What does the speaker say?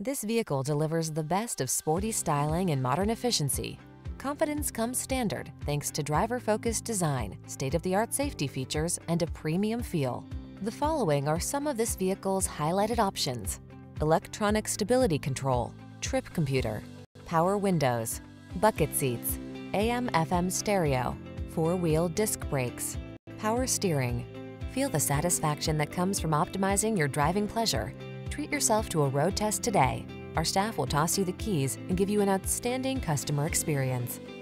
This vehicle delivers the best of sporty styling and modern efficiency. Confidence comes standard thanks to driver-focused design, state-of-the-art safety features, and a premium feel. The following are some of this vehicle's highlighted options: electronic stability control, trip computer, power windows, bucket seats, AM/FM stereo, four-wheel disc brakes, power steering. Feel the satisfaction that comes from optimizing your driving pleasure. Treat yourself to a road test today. Our staff will toss you the keys and give you an outstanding customer experience.